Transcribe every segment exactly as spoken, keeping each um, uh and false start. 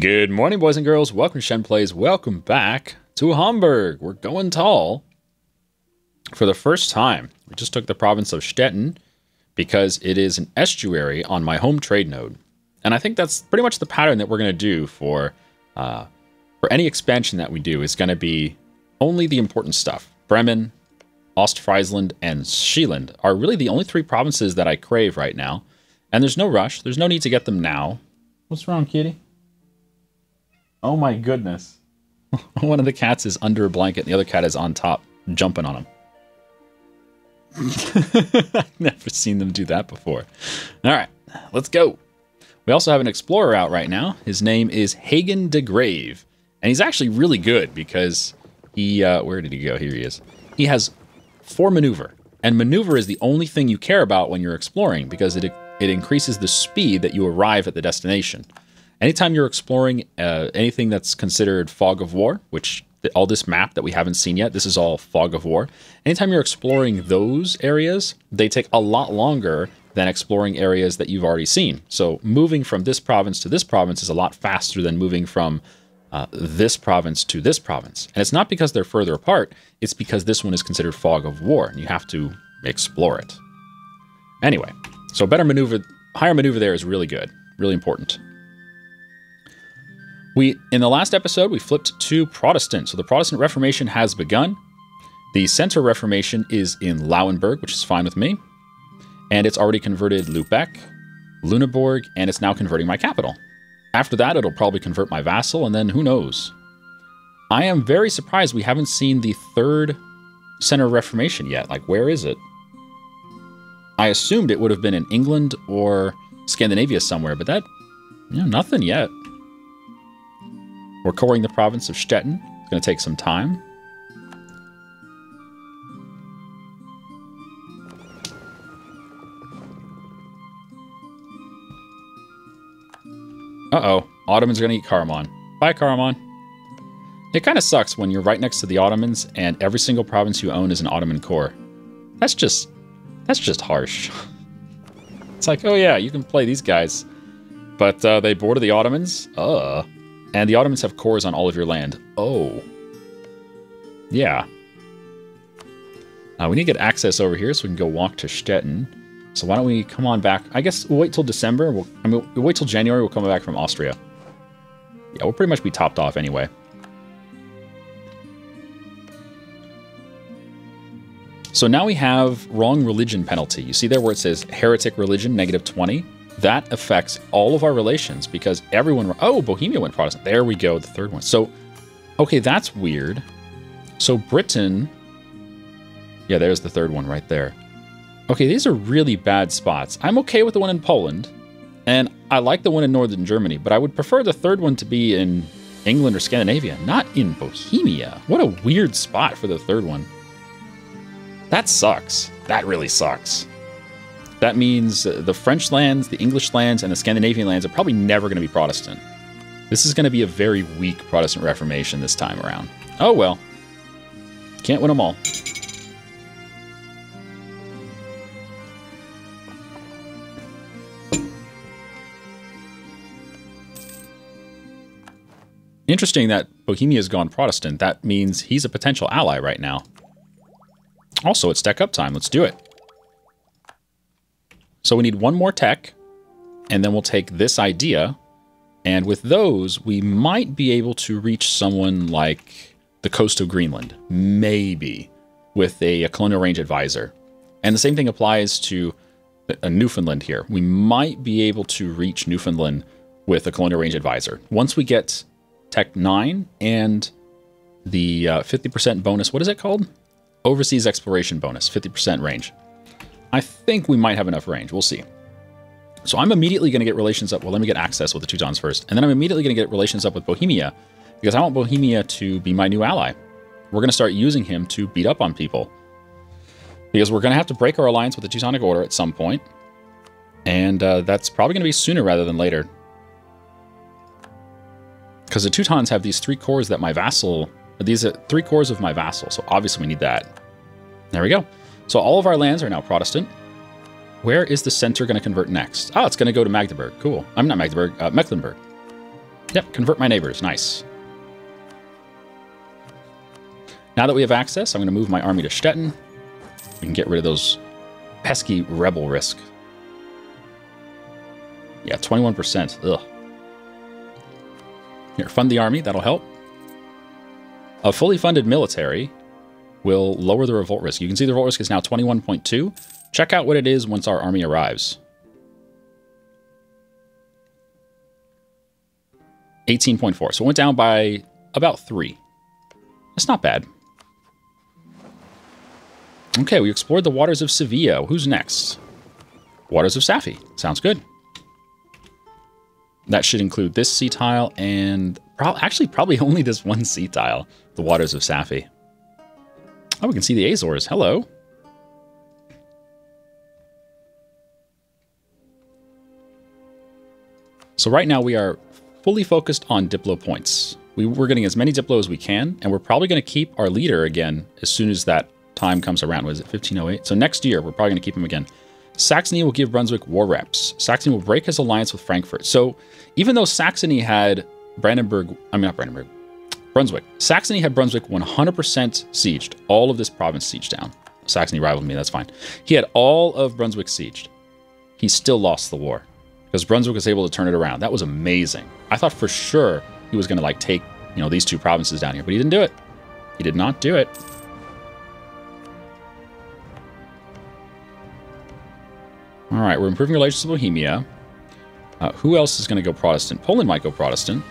Good morning, boys and girls. Welcome to Shen Plays. Welcome back to Hamburg. We're going tall for the first time. We just took the province of Stettin because it is an estuary on my home trade node. And I think that's pretty much the pattern that we're going to do for uh, for any expansion that we do. Is going to be only the important stuff. Bremen, Ostfriesland, and Zeeland are really the only three provinces that I crave right now. And there's no rush. There's no need to get them now. What's wrong, kitty? Oh my goodness. One of the cats is under a blanket and the other cat is on top, jumping on him. I've never seen them do that before. All right, let's go. We also have an explorer out right now. His name is Hagen de Grave. And he's actually really good because he, uh, where did he go? Here he is. He has four maneuver. And maneuver is the only thing you care about when you're exploring because it, it increases the speed that you arrive at the destination. Anytime you're exploring uh, anything that's considered fog of war, which th all this map that we haven't seen yet, this is all fog of war. Anytime you're exploring those areas, they take a lot longer than exploring areas that you've already seen. So moving from this province to this province is a lot faster than moving from uh, this province to this province. And it's not because they're further apart, it's because this one is considered fog of war and you have to explore it. Anyway, so better maneuver, higher maneuver there is really good, really important. We, in the last episode, we flipped to Protestant. So the Protestant Reformation has begun. The Center Reformation is in Lauenburg, which is fine with me. And it's already converted Lubeck, Lüneburg, and it's now converting my capital. After that, it'll probably convert my vassal, and then who knows? I am very surprised we haven't seen the third Center Reformation yet. Like, where is it? I assumed it would have been in England or Scandinavia somewhere, but that, you know, nothing yet. We're coring the province of Stettin. It's going to take some time. Uh-oh. Ottomans are going to eat Karaman. Bye, Karaman. It kind of sucks when you're right next to the Ottomans and every single province you own is an Ottoman core. That's just... That's just harsh. It's like, oh yeah, you can play these guys. But uh, they border the Ottomans? Uh... And the Ottomans have cores on all of your land. Oh. Yeah. Uh, we need to get access over here so we can go walk to Stettin. So why don't we come on back? I guess we'll wait till December. We'll, I mean, we'll wait till January. We'll come back from Austria. Yeah, we'll pretty much be topped off anyway. So now we have wrong religion penalty. You see there where it says heretic religion, negative twenty? That affects all of our relations because everyone... Oh, Bohemia went Protestant. There we go, the third one. So, okay, that's weird. So Britain... Yeah, there's the third one right there. Okay, these are really bad spots. I'm okay with the one in Poland, and I like the one in northern Germany, but I would prefer the third one to be in England or Scandinavia, not in Bohemia. What a weird spot for the third one. That sucks. That really sucks. That means the French lands, the English lands, and the Scandinavian lands are probably never going to be Protestant. This is going to be a very weak Protestant Reformation this time around. Oh well. Can't win them all. Interesting that Bohemia's gone Protestant. That means he's a potential ally right now. Also, it's tech up time. Let's do it. So we need one more tech, and then we'll take this idea, and with those, we might be able to reach someone like the coast of Greenland, maybe, with a, a colonial range advisor. And the same thing applies to a Newfoundland here. We might be able to reach Newfoundland with a colonial range advisor. Once we get Tech nine and the uh, fifty percent bonus, what is it called? Overseas Exploration Bonus, fifty percent range. I think we might have enough range. We'll see. So I'm immediately going to get relations up. Well, let me get access with the Teutons first. And then I'm immediately going to get relations up with Bohemia because I want Bohemia to be my new ally. We're going to start using him to beat up on people because we're going to have to break our alliance with the Teutonic Order at some point. And uh, that's probably going to be sooner rather than later. Because the Teutons have these three cores that my vassal... These are three cores of my vassal. So obviously we need that. There we go. So all of our lands are now Protestant. Where is the center going to convert next? Oh, it's going to go to Magdeburg. Cool. I'm not Magdeburg, uh, Mecklenburg. Yep, convert my neighbors. Nice. Now that we have access, I'm going to move my army to Stettin. We can get rid of those pesky rebel risk. Yeah, twenty-one percent. Ugh. Here, fund the army. That'll help. A fully funded military will lower the revolt risk. You can see the revolt risk is now twenty-one point two. Check out what it is once our army arrives. eighteen point four. So it went down by about three. That's not bad. Okay, we explored the waters of Sevilla. Who's next? Waters of Safi. Sounds good. That should include this sea tile and pro actually probably only this one sea tile, the waters of Safi. Oh, we can see the Azores. Hello. So right now we are fully focused on Diplo points. We, we're getting as many Diplo as we can, and we're probably going to keep our leader again as soon as that time comes around. What is it, fifteen oh eight? So next year, we're probably going to keep him again. Saxony will give Brunswick war reps. Saxony will break his alliance with Frankfurt. So even though Saxony had Brandenburg, I mean, not Brandenburg, Brunswick. Saxony had Brunswick one hundred percent sieged. All of this province sieged down. Saxony rivaled me, that's fine. He had all of Brunswick sieged. He still lost the war because Brunswick was able to turn it around. That was amazing. I thought for sure he was going to like take, you know, these two provinces down here, but he didn't do it. He did not do it. All right, we're improving relations with Bohemia. Uh, who else is going to go Protestant? Poland might go Protestant.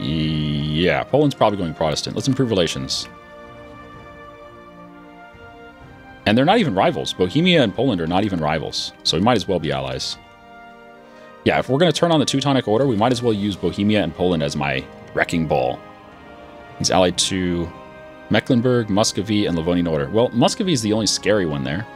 Yeah, Poland's probably going Protestant. Let's improve relations. And they're not even rivals. Bohemia and Poland are not even rivals, so we might as well be allies. Yeah, if we're going to turn on the Teutonic Order, we might as well use Bohemia and Poland as my wrecking ball. He's allied to Mecklenburg, Muscovy, and Livonian Order. Well, Muscovy is the only scary one there.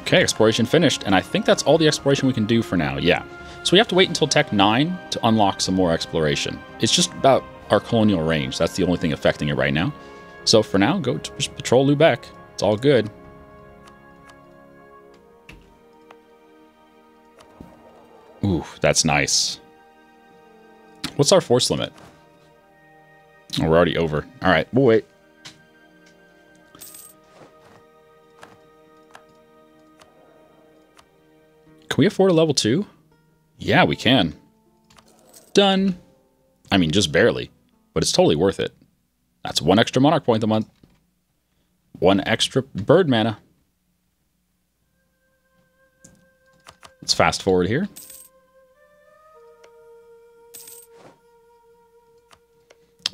Okay, exploration finished, and I think that's all the exploration we can do for now, yeah. So we have to wait until Tech nine to unlock some more exploration. It's just about our colonial range. That's the only thing affecting it right now. So for now, go just patrol Lubeck. It's all good. Ooh, that's nice. What's our force limit? Oh, we're already over. All right, we'll wait. Can we afford a level two? Yeah, we can. Done. I mean, just barely, but it's totally worth it. That's one extra monarch point a month. One extra bird mana. Let's fast forward here.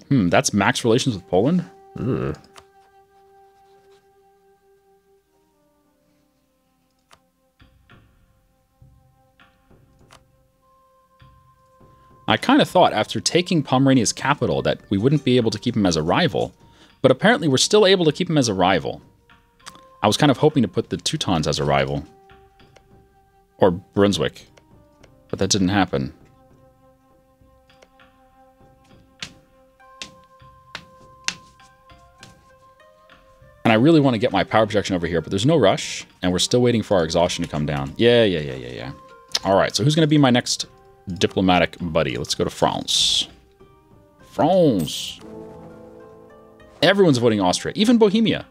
Hmm, that's max relations with Poland. Ugh. I kind of thought after taking Pomerania's capital that we wouldn't be able to keep him as a rival, but apparently we're still able to keep him as a rival. I was kind of hoping to put the Teutons as a rival. Or Brunswick. But that didn't happen. And I really want to get my power projection over here, but there's no rush, and we're still waiting for our exhaustion to come down. Yeah, yeah, yeah, yeah, yeah. All right, so who's going to be my next diplomatic buddy? Let's go to France. France. Everyone's voting Austria, even Bohemia.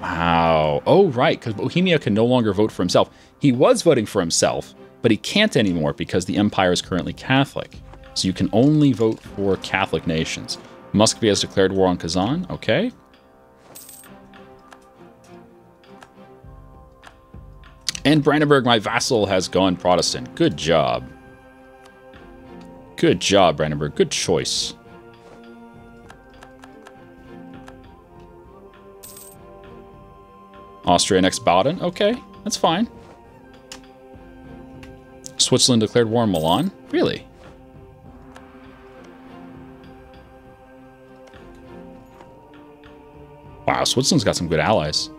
Wow. Oh, right, because Bohemia can no longer vote for himself. He was voting for himself, but he can't anymore because the empire is currently Catholic. So you can only vote for Catholic nations. Muscovy has declared war on Kazan. Okay. And Brandenburg, my vassal, has gone Protestant. Good job. Good job, Brandenburg. Good choice. Austria next Baden. Okay, that's fine. Switzerland declared war on Milan. Really? Wow, Switzerland's got some good allies.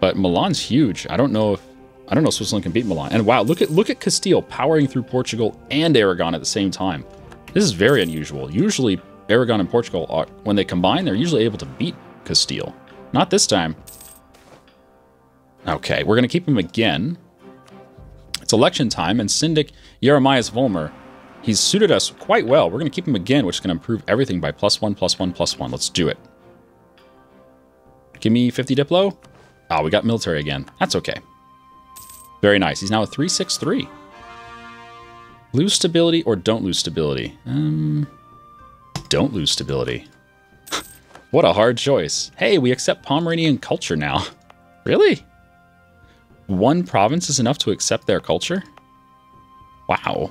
But Milan's huge. I don't know if I don't know if Switzerland can beat Milan. And wow, look at look at Castile powering through Portugal and Aragon at the same time. This is very unusual. Usually, Aragon and Portugal, are, when they combine, they're usually able to beat Castile. Not this time. Okay, we're going to keep him again. It's election time, and Syndic Jeremias Vollmer, he's suited us quite well. We're going to keep him again, which is going to improve everything by plus one, plus one, plus one. Let's do it. Give me fifty Diplo. Oh, we got military again. That's okay. Very nice. He's now a three six three. Lose stability or don't lose stability? Um, don't lose stability. What a hard choice. Hey, we accept Pomeranian culture now. Really? One province is enough to accept their culture? Wow.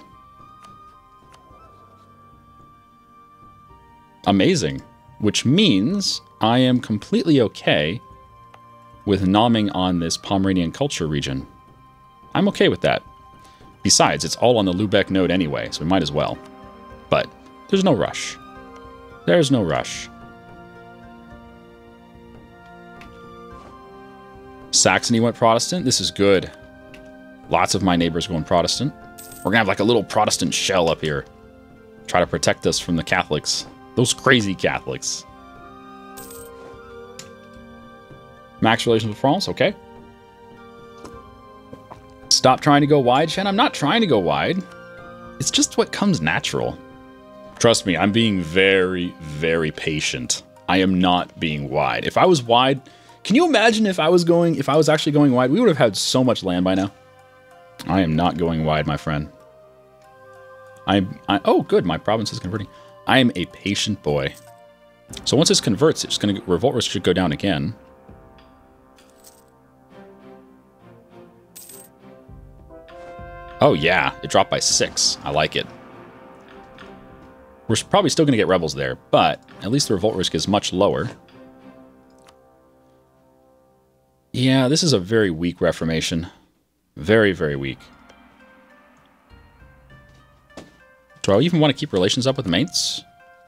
Amazing. Which means I am completely okay with nomming on this Pomeranian culture region. I'm okay with that. Besides, it's all on the Lubeck node anyway, so we might as well. But there's no rush. There's no rush. Saxony went Protestant. This is good. Lots of my neighbors going Protestant. We're going to have like a little Protestant shell up here. Try to protect us from the Catholics. Those crazy Catholics. Max relations with France, okay. Stop trying to go wide, Shen. I'm not trying to go wide. It's just what comes natural. Trust me, I'm being very, very patient. I am not being wide. If I was wide, can you imagine if I was going, if I was actually going wide, we would have had so much land by now. I am not going wide, my friend. I, I oh, good, my province is converting. I am a patient boy. So once this converts, it's going to revolt risk should go down again. Oh yeah, it dropped by six. I like it. We're probably still going to get rebels there, but at least the revolt risk is much lower. Yeah, this is a very weak reformation. Very, very weak. Do I even want to keep relations up with Mainz?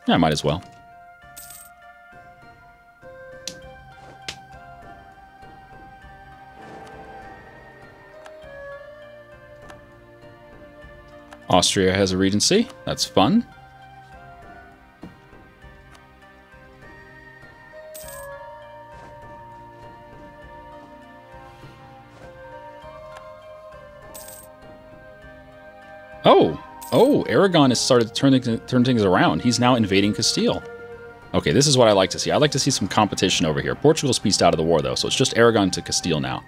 Yeah, I might as well. Austria has a regency. That's fun. Oh, oh, Aragon has started to turn, turn things around. He's now invading Castile. Okay, this is what I like to see. I like to see some competition over here. Portugal's pieced out of the war, though, so it's just Aragon to Castile now.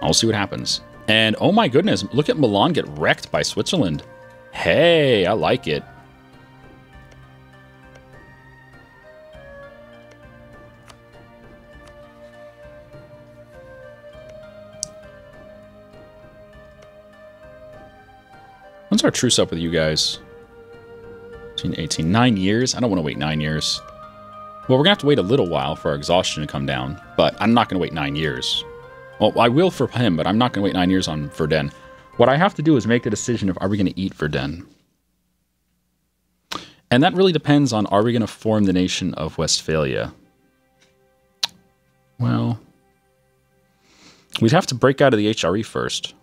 I'll see what happens. And oh my goodness, look at Milan get wrecked by Switzerland. Hey, I like it. When's our truce up with you guys? eighteen, eighteen, nine years? I don't want to wait nine years. Well, we're going to have to wait a little while for our exhaustion to come down, but I'm not going to wait nine years. Well, I will for him, but I'm not going to wait nine years on Verden. What I have to do is make the decision of, are we going to eat Verden? And that really depends on, are we going to form the nation of Westphalia? Well, we'd have to break out of the H R E first.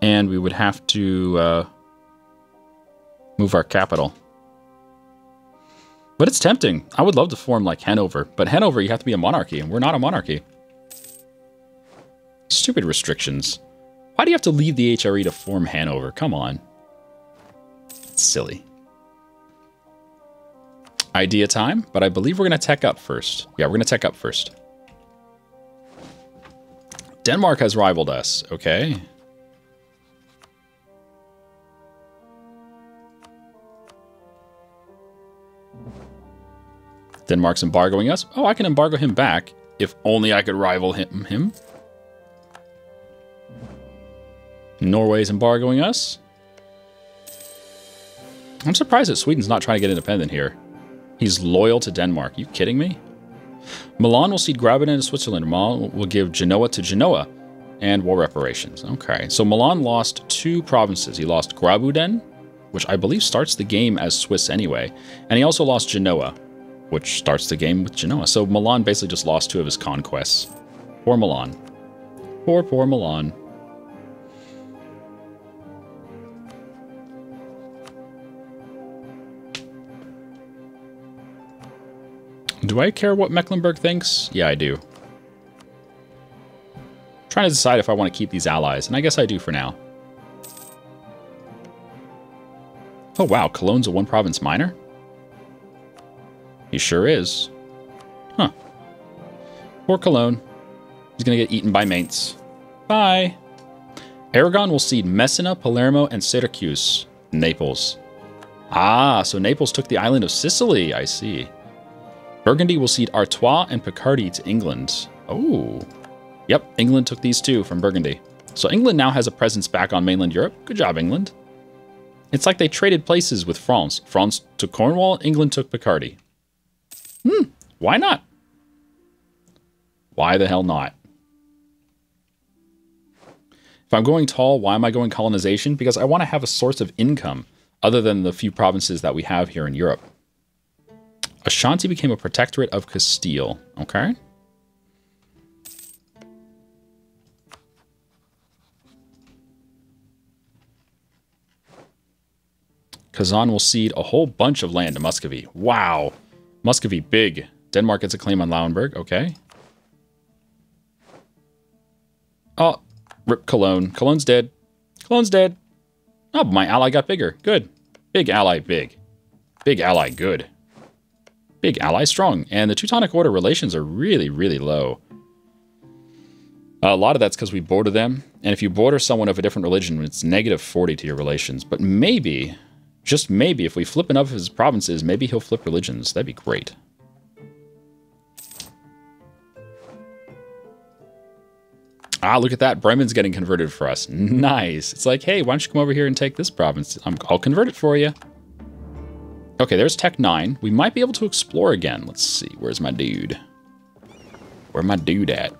And we would have to uh, move our capital. But it's tempting. I would love to form like Hanover, but Hanover, you have to be a monarchy, and we're not a monarchy. Stupid restrictions. Why do you have to leave the H R E to form Hanover? Come on. It's silly. Idea time, but I believe we're going to tech up first. Yeah, we're going to tech up first. Denmark has rivaled us. Okay. Denmark's embargoing us. Oh, I can embargo him back. If only I could rival him. him. Norway's embargoing us. I'm surprised that Sweden's not trying to get independent here. He's loyal to Denmark. Are you kidding me? Milan will cede Graben to Switzerland. Milan will give Genoa to Genoa and war reparations. Okay, so Milan lost two provinces. He lost Graben, which I believe starts the game as Swiss anyway. And he also lost Genoa, which starts the game with Genoa. So Milan basically just lost two of his conquests. Poor Milan. Poor, poor Milan. Do I care what Mecklenburg thinks? Yeah, I do. I'm trying to decide if I want to keep these allies, and I guess I do for now. Oh wow, Cologne's a one-province minor? He sure is. Huh. Poor Cologne. He's gonna get eaten by Mainz. Bye! Aragon will cede Messina, Palermo, and Syracuse. Naples. Ah, so Naples took the island of Sicily, I see. Burgundy will cede Artois and Picardy to England. Oh. Yep, England took these two from Burgundy. So England now has a presence back on mainland Europe. Good job, England. It's like they traded places with France. France took Cornwall, England took Picardy. Hmm, why not? Why the hell not? If I'm going tall, why am I going colonization? Because I want to have a source of income other than the few provinces that we have here in Europe. Ashanti became a protectorate of Castile. Okay. Kazan will cede a whole bunch of land to Muscovy. Wow. Muscovy, big. Denmark gets a claim on Lauenburg. Okay. Oh, rip Cologne. Cologne's dead. Cologne's dead. Oh, my ally got bigger. Good. Big ally, big. Big ally, good. Big ally, strong. And the Teutonic Order relations are really, really low. A lot of that's because we border them. And if you border someone of a different religion, it's negative forty to your relations. But maybe... just maybe, if we flip enough of his provinces, maybe he'll flip religions. That'd be great. Ah, look at that. Bremen's getting converted for us. Nice. It's like, hey, why don't you come over here and take this province? I'm, I'll convert it for you. Okay, there's Tech nine. We might be able to explore again. Let's see. Where's my dude? Where my dude at?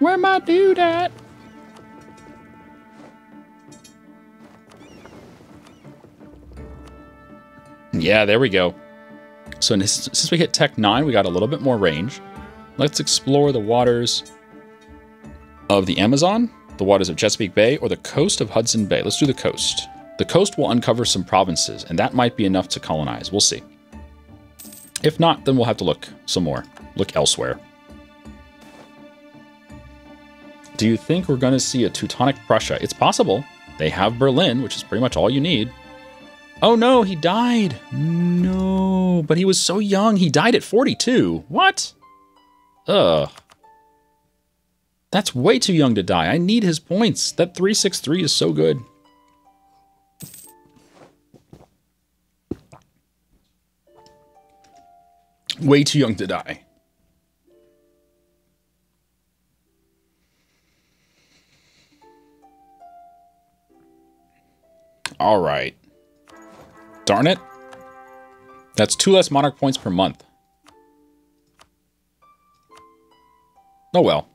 Where my dude at? Yeah, there we go. So since we hit Tech nine, we got a little bit more range. Let's explore the waters of the Amazon, the waters of Chesapeake Bay, or the coast of Hudson Bay. Let's do the coast. The coast will uncover some provinces, and that might be enough to colonize. We'll see. If not, then we'll have to look some more. Look elsewhere. Do you think we're going to see a Teutonic Prussia? It's possible. They have Berlin, which is pretty much all you need. Oh no, he died. No, but he was so young. He died at forty-two. What? Ugh. That's way too young to die. I need his points. That three six three is so good. Way too young to die. All right. Darn it. That's two less monarch points per month. Oh well.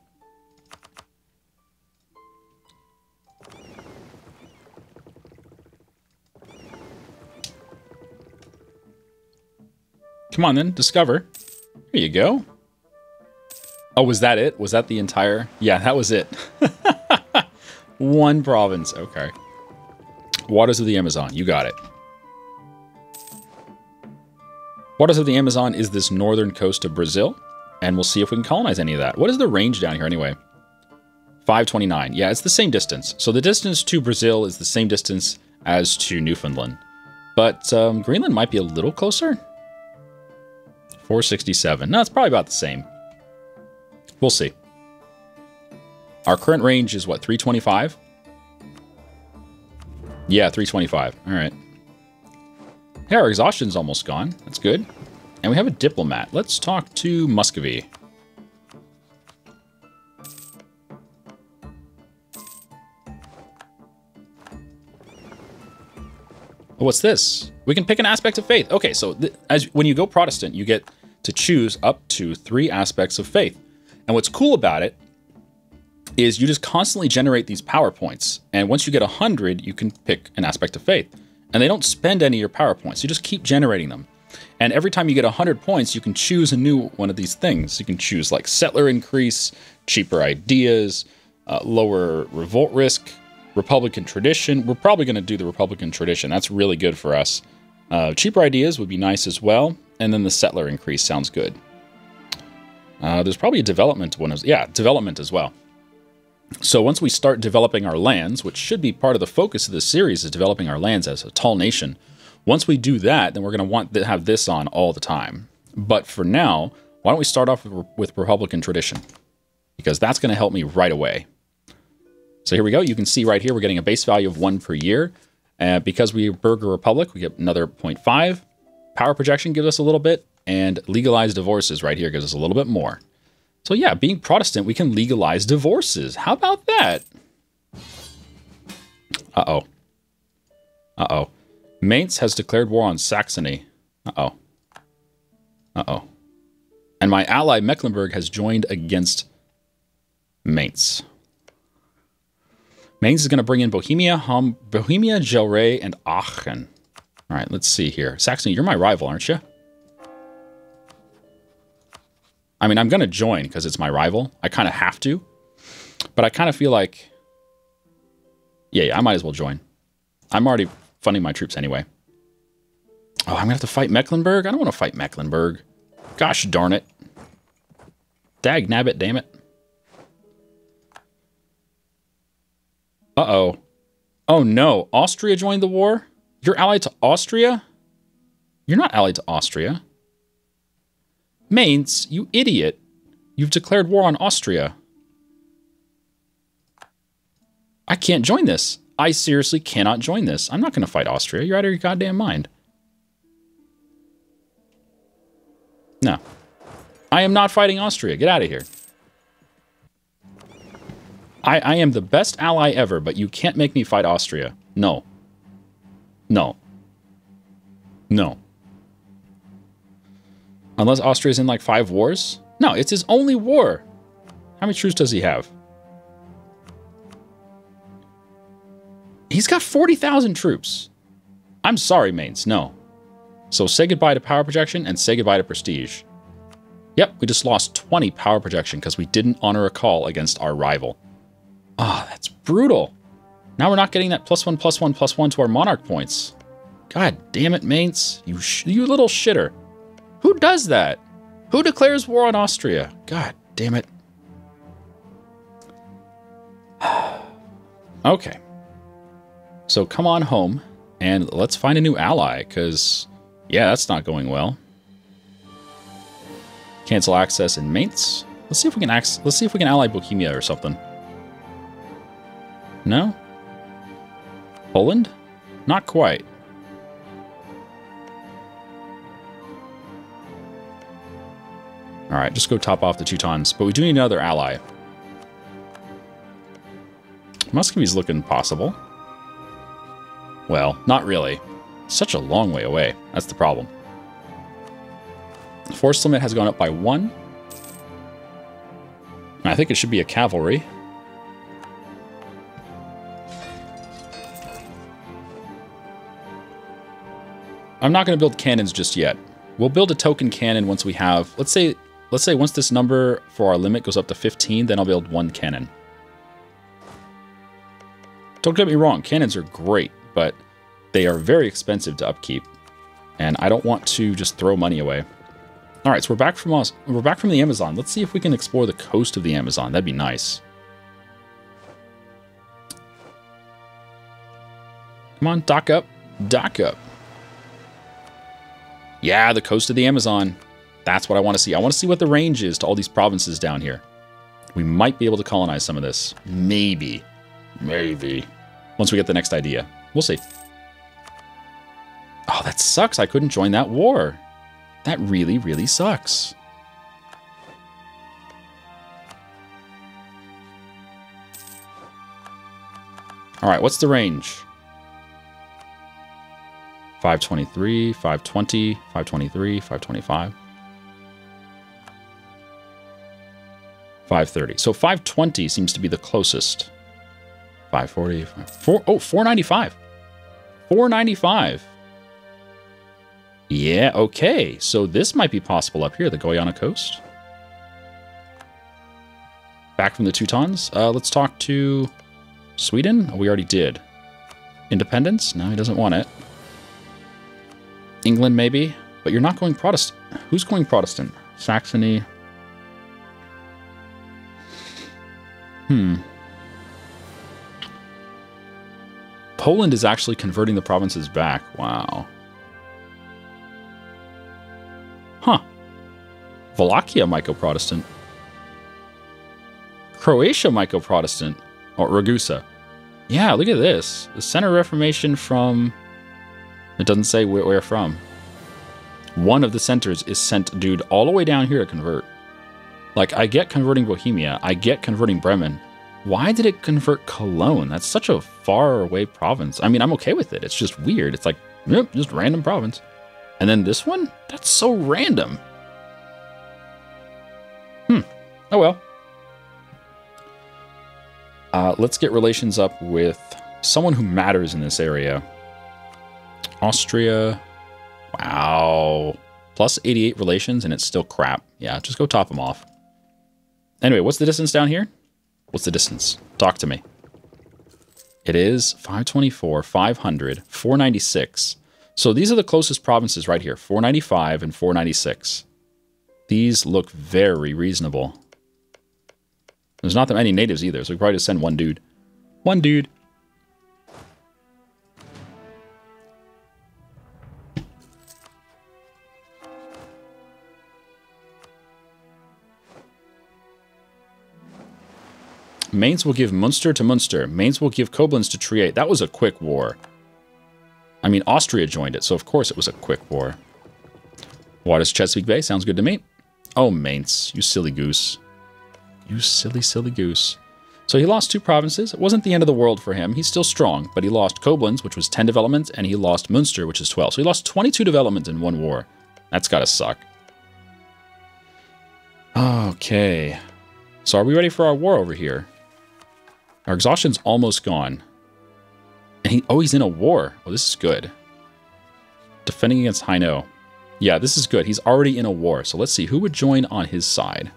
Come on then, discover. There you go. Oh, was that it? Was that the entire? Yeah, that was it. One province. Okay. Waters of the Amazon. You got it. Waters of the Amazon is this northern coast of Brazil, and we'll see if we can colonize any of that. What is the range down here anyway? five twenty-nine. Yeah, it's the same distance. So the distance to Brazil is the same distance as to Newfoundland. But um, Greenland might be a little closer. four sixty-seven. No, it's probably about the same. We'll see. Our current range is what, three twenty-five? Yeah, three twenty-five. All right. Hey, our exhaustion's almost gone. That's good. And we have a diplomat. Let's talk to Muscovy. Oh, what's this? We can pick an aspect of faith. Okay, so th as when you go Protestant, you get to choose up to three aspects of faith. And what's cool about it is you just constantly generate these PowerPoints. And once you get one hundred, you can pick an aspect of faith. And they don't spend any of your PowerPoints. You just keep generating them. And every time you get one hundred points, you can choose a new one of these things. You can choose like settler increase, cheaper ideas, uh, lower revolt risk, Republican tradition. We're probably going to do the Republican tradition. That's really good for us. Uh, cheaper ideas would be nice as well. And then the settler increase sounds good. Uh, there's probably a development one. Yeah, development as well. So once we start developing our lands, which should be part of the focus of this series, is developing our lands as a tall nation. Once we do that, then we're going to want to have this on all the time. But for now, why don't we start off with Republican tradition? Because that's going to help me right away. So here we go. You can see right here, we're getting a base value of one per year. Uh, because we are Burger Republic, we get another zero point five. Power projection gives us a little bit. And legalized divorces right here gives us a little bit more. So yeah, being Protestant, we can legalize divorces. How about that? Uh-oh. Uh-oh. Mainz has declared war on Saxony. Uh-oh. Uh-oh. And my ally Mecklenburg has joined against Mainz. Mainz is going to bring in Bohemia, Hom Bohemia, Gelre, and Aachen. All right, let's see here. Saxony, you're my rival, aren't you? I mean, I'm going to join because it's my rival. I kind of have to. But I kind of feel like... Yeah, yeah, I might as well join. I'm already funding my troops anyway. Oh, I'm going to have to fight Mecklenburg? I don't want to fight Mecklenburg. Gosh darn it. Dag nabbit, damn it. Uh-oh. Oh, no. Austria joined the war? You're allied to Austria? You're not allied to Austria. Mainz, you idiot. You've declared war on Austria. I can't join this. I seriously cannot join this. I'm not going to fight Austria. You're out of your goddamn mind. No. I am not fighting Austria. Get out of here. I, I am the best ally ever, but you can't make me fight Austria. No. No. No. Unless Austria's in like five wars? No, it's his only war. How many troops does he have? He's got forty thousand troops. I'm sorry, Mainz. No. So say goodbye to power projection and say goodbye to prestige. Yep, we just lost twenty power projection because we didn't honor a call against our rival. Ah, oh, that's brutal. Now we're not getting that plus one, plus one, plus one to our monarch points. God damn it, Mainz. You sh you little shitter. Who does that? Who declares war on Austria? God damn it. Okay. So come on home and let's find a new ally because, yeah, that's not going well. Cancel access in Mainz. Let's see if we can ac- let's see if we can ally Bohemia or something. No? Poland? Not quite. Alright, just go top off the Teutons. But we do need another ally. Muscovy's looking possible. Well, not really. Such a long way away. That's the problem. The force limit has gone up by one. And I think it should be a cavalry. I'm not going to build cannons just yet. We'll build a token cannon once we have, let's say, let's say once this number for our limit goes up to fifteen, then I'll build one cannon. Don't get me wrong, cannons are great, but they are very expensive to upkeep, and I don't want to just throw money away. All right, so we're back from us. We're back from the Amazon. Let's see if we can explore the coast of the Amazon. That'd be nice. Come on, dock up, dock up. Yeah, the coast of the Amazon. That's what I want to see. I want to see what the range is to all these provinces down here. We might be able to colonize some of this. Maybe. Maybe. Once we get the next idea. We'll see. Oh, that sucks. I couldn't join that war. That really, really sucks. All right, what's the range? five twenty-three, five twenty, five twenty-three, five twenty-five. five thirty. So five twenty seems to be the closest. five forty, five, four, oh, four ninety-five. four ninety-five. Yeah, okay. So this might be possible up here, the Guyana coast. back from the Teutons. Uh, let's talk to Sweden. Oh, we already did. Independence? No, he doesn't want it. England, maybe. But you're not going Protestant. Who's going Protestant? Saxony. Hmm. Poland is actually converting the provinces back. Wow. Huh. Wallachia might go Protestant. Croatia might go Protestant. Or Ragusa. Yeah, look at this. The Center Reformation from... It doesn't say where, where from. One of the centers is sent, dude, all the way down here to convert. Like, I get converting Bohemia. I get converting Bremen. Why did it convert Cologne? That's such a far away province. I mean, I'm okay with it. It's just weird. It's like, yep, just random province. And then this one? That's so random. Hmm. Oh, well. Uh, let's get relations up with someone who matters in this area. Austria. Wow. Plus eighty-eight relations, and it's still crap. Yeah, just go top them off. Anyway, what's the distance down here? What's the distance? Talk to me. It is five twenty-four, five hundred, four ninety-six. So these are the closest provinces right here, four ninety-five and four ninety-six. These look very reasonable. There's not that many natives either, so we probably just send one dude. One dude. Mainz will give Munster to Munster. Mainz will give Koblenz to Trier. That was a quick war. I mean, Austria joined it, so of course it was a quick war. Why does Chesapeake Bay? Sounds good to me. Oh, Mainz, you silly goose. You silly, silly goose. So he lost two provinces. It wasn't the end of the world for him. He's still strong, but he lost Koblenz, which was ten developments, and he lost Munster, which is twelve. So he lost twenty-two developments in one war. That's gotta suck. Okay. So are we ready for our war over here? Our exhaustion's almost gone. And he, oh, he's in a war. Oh, this is good. Defending against Haino. Yeah, this is good. He's already in a war. So let's see who would join on his side.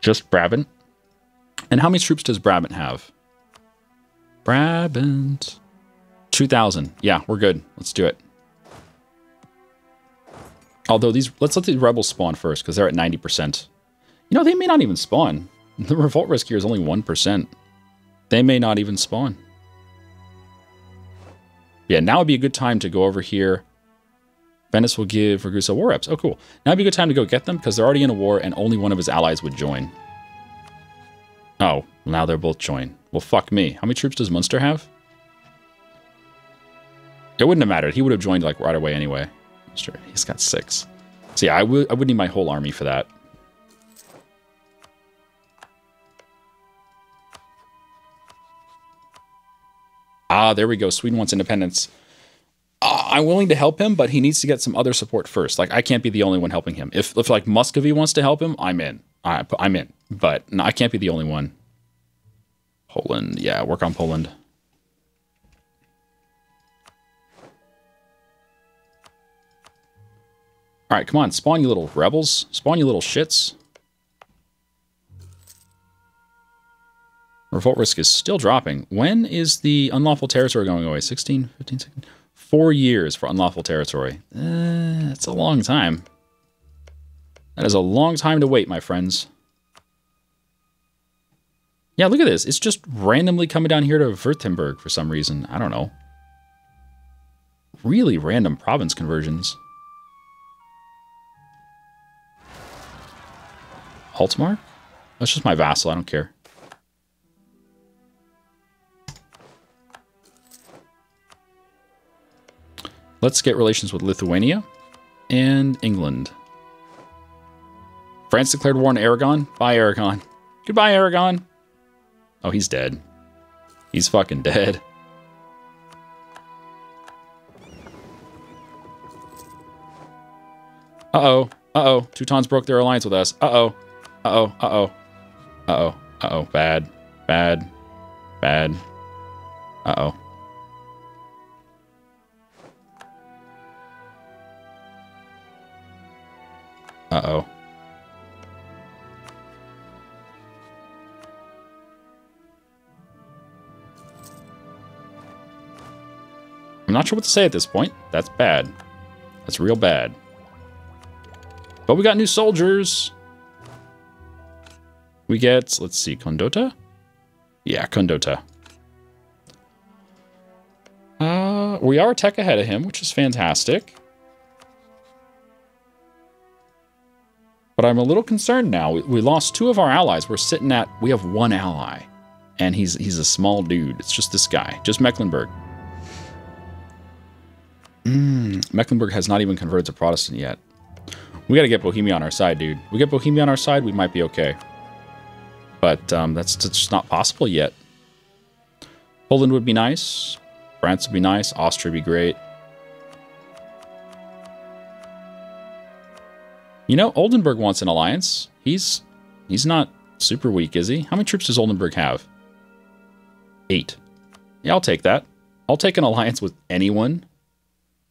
Just Brabant. And how many troops does Brabant have? Brabant. two thousand. Yeah, we're good. Let's do it. Although these, let's let the rebels spawn first because they're at ninety percent. You know, they may not even spawn. The revolt risk here is only one percent. They may not even spawn. Yeah, now would be a good time to go over here. Venice will give Ragusa war reps. Oh, cool. Now would be a good time to go get them because they're already in a war and only one of his allies would join. Oh, now they're both joined. Well, fuck me. How many troops does Munster have? It wouldn't have mattered. He would have joined like right away anyway. Munster, he's got six. So yeah, I would I would need my whole army for that. Ah, there we go. Sweden wants independence. Uh, I'm willing to help him, but he needs to get some other support first. Like, I can't be the only one helping him. If, if like, Muscovy wants to help him, I'm in. I, I'm in. But no, I can't be the only one. Poland. Yeah, work on Poland. All right, come on. Spawn, you little rebels. Spawn, you little shits. Revolt risk is still dropping. When is the unlawful territory going away? sixteen, fifteen, sixteen? Four years for unlawful territory. Uh, that's a long time. That is a long time to wait, my friends. Yeah, look at this. It's just randomly coming down here to Württemberg for some reason. I don't know. Really random province conversions. Altmark? That's just my vassal. I don't care. Let's get relations with Lithuania and England. France declared war on Aragon. Bye, Aragon. Goodbye, Aragon. Oh, he's dead. He's fucking dead. Uh-oh. Uh-oh. Teutons broke their alliance with us. Uh-oh. Uh-oh. Uh-oh. Uh-oh. Uh-oh. Bad. Bad. Bad. Uh-oh. Uh-oh. I'm not sure what to say at this point. That's bad. That's real bad. But we got new soldiers. We get, let's see, Condota? Yeah, Condota. Uh, we are a tech ahead of him, which is fantastic. But I'm a little concerned now. We, we lost two of our allies. We're sitting at, we have one ally. And he's he's a small dude. It's just this guy. Just Mecklenburg. Mm, Mecklenburg has not even converted to Protestant yet. We got to get Bohemia on our side, dude. We get Bohemia on our side, we might be okay. But um, that's, that's just not possible yet. Poland would be nice. France would be nice. Austria would be great. You know, Oldenburg wants an alliance. He's he's not super weak, is he? How many troops does Oldenburg have? Eight. Yeah, I'll take that. I'll take an alliance with anyone.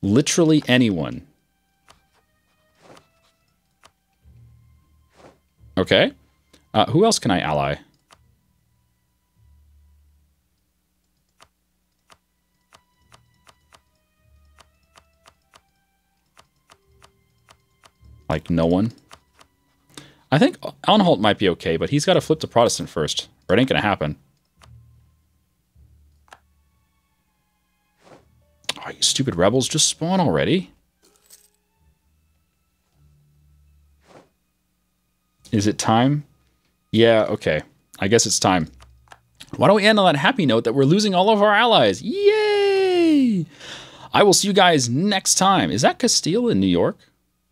Literally anyone. Okay. Uh, who else can I ally? Like, no one. I think Anhalt might be okay, but he's got to flip to Protestant first, or it ain't going to happen. Oh, you stupid rebels, just spawn already. Is it time? Yeah, okay. I guess it's time. Why don't we end on that happy note that we're losing all of our allies? Yay! I will see you guys next time. Is that Castile in New York?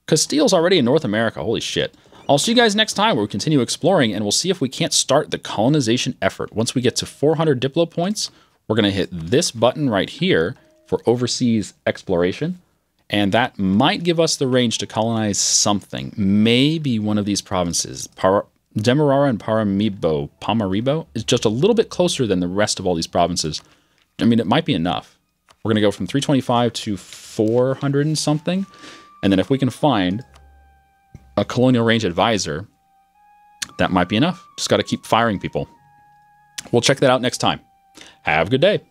Castile's already in North America. Holy shit. I'll see you guys next time where we continue exploring, and we'll see if we can't start the colonization effort. Once we get to four hundred Diplo points, we're going to hit this button right here for overseas exploration. And that might give us the range to colonize something. Maybe one of these provinces. Par Demerara and Paramaribo. Paramaribo is just a little bit closer than the rest of all these provinces. I mean, it might be enough. We're going to go from three twenty-five to four hundred and something. And then if we can find a colonial range advisor, that might be enough. Just got to keep firing people. We'll check that out next time. Have a good day.